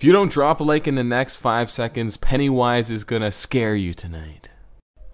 If you don't drop a like in the next 5 seconds, Pennywise is gonna scare you tonight.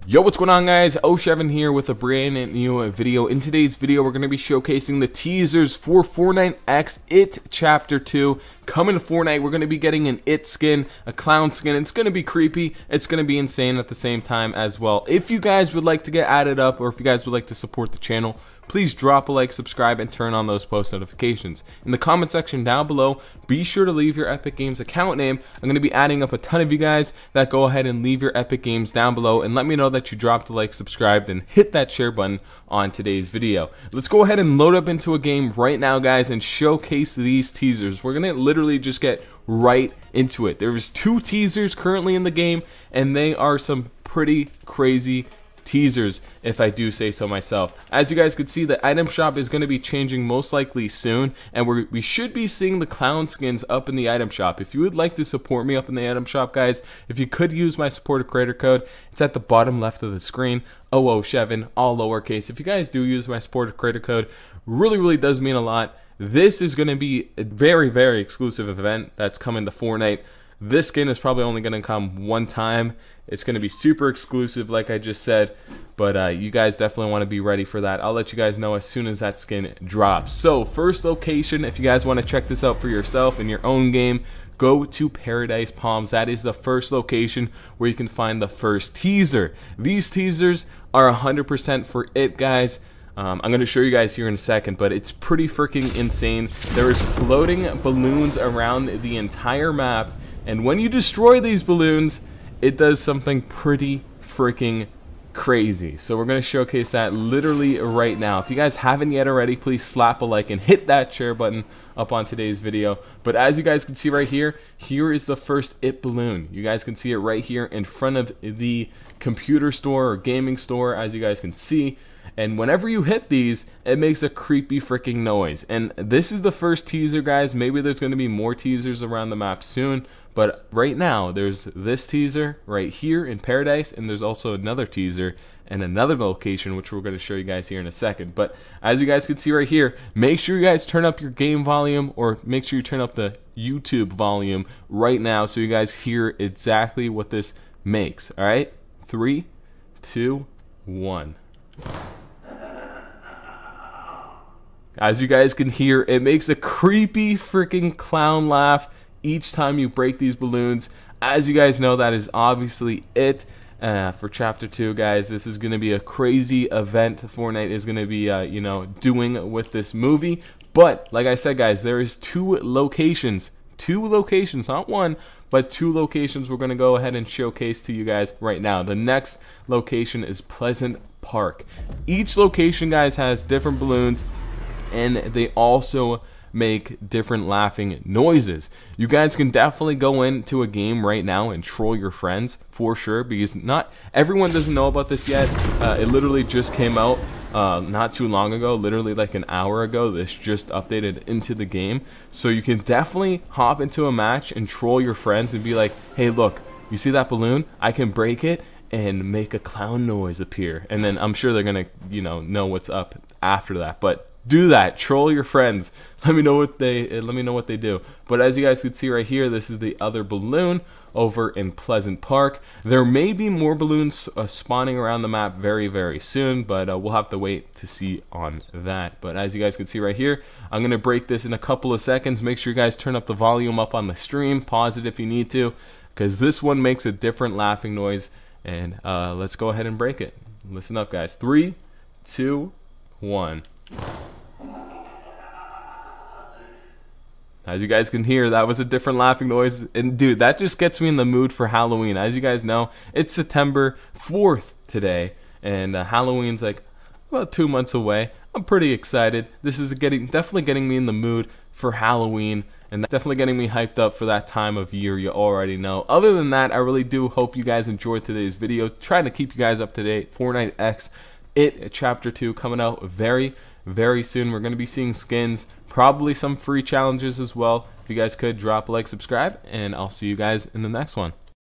Yo, what's going on guys? oShven here with a brand new video. In today's video, we're going to be showcasing the teasers for Fortnite X, IT Chapter 2. Coming to Fortnite, we're going to be getting an IT skin, a clown skin. It's going to be creepy. It's going to be insane at the same time as well. If you guys would like to get added up, or if you guys would like to support the channel, please drop a like, subscribe, and turn on those post notifications. In the comment section down below, be sure to leave your Epic Games account name. I'm going to be adding up a ton of you guys that go ahead and leave your Epic Games down below and let me know that you dropped a like, subscribed, and hit that share button on today's video. Let's go ahead and load up into a game right now, guys, and showcase these teasers. We're going to literally just get right into it. There's two teasers currently in the game, and they are some pretty crazy teasers. If I do say so myself. As you guys could see, the item shop is going to be changing most likely soon, and we should be seeing the clown skins up in the item shop. If you would like to support me up in the item shop, guys, if you could use my supporter creator code, it's at the bottom left of the screen, oShven, all lowercase. If you guys do use my supporter creator code, really does mean a lot. This is going to be a very exclusive event that's coming to Fortnite. This skin is probably only going to come one time. It's going to be super exclusive, like I just said, but you guys definitely want to be ready for that. I'll let you guys know as soon as that skin drops. So, first location, if you guys want to check this out for yourself in your own game, go to Paradise Palms. That is the first location where you can find the first teaser. These teasers are 100% for it, guys. I'm going to show you guys here in a second, but it's pretty freaking insane. There is floating balloons around the entire map. And when you destroy these balloons, it does something pretty freaking crazy. So we're going to showcase that literally right now. If you guys haven't yet already, please slap a like and hit that share button up on today's video. But as you guys can see right here, here is the first IT balloon. You guys can see it right here in front of the computer store or gaming store, as you guys can see. And whenever you hit these, it makes a creepy freaking noise. And this is the first teaser, guys. Maybe there's going to be more teasers around the map soon. But right now, there's this teaser right here in Paradise. And there's also another teaser and another location, which we're going to show you guys here in a second. But as you guys can see right here, make sure you guys turn up your game volume, or make sure you turn up the YouTube volume right now so you guys hear exactly what this makes. All right? 3, 2, 1. As you guys can hear, it makes a creepy freaking clown laugh each time you break these balloons. As you guys know, that is obviously it for Chapter 2, guys. This is going to be a crazy event Fortnite is going to be, you know, doing with this movie. But, like I said, guys, there is two locations. Two locations, not one, but two locations we're going to go ahead and showcase to you guys right now. The next location is Pleasant Park. Each location, guys, has different balloons, and they also make different laughing noises. You guys can definitely go into a game right now and troll your friends for sure, because not everyone doesn't know about this yet. It literally just came out not too long ago, literally like an hour ago. This just updated into the game, so you can definitely hop into a match and troll your friends and be like, hey, look, you see that balloon? I can break it and make a clown noise appear. And then I'm sure they're gonna, you know what's up after that. But do that, troll your friends. Let me know what they do. But as you guys can see right here, this is the other balloon over in Pleasant Park. There may be more balloons spawning around the map very soon, but we'll have to wait to see on that. But as you guys can see right here, I'm gonna break this in a couple of seconds. Make sure you guys turn up the volume up on the stream, pause it if you need to, because this one makes a different laughing noise. And let's go ahead and break it. Listen up, guys. 3, 2, 1. As you guys can hear, that was a different laughing noise. And dude, that just gets me in the mood for Halloween. As you guys know, it's September 4th today, and Halloween's like about 2 months away. I'm pretty excited. This is definitely getting me in the mood for Halloween, and definitely getting me hyped up for that time of year. You already know. Other than that, I really do hope you guys enjoyed today's video. Trying to keep you guys up to date. Fortnite X, IT Chapter 2 coming out very soon. We're going to be seeing skins, probably some free challenges as well. If you guys could drop a like, subscribe, and I'll see you guys in the next one.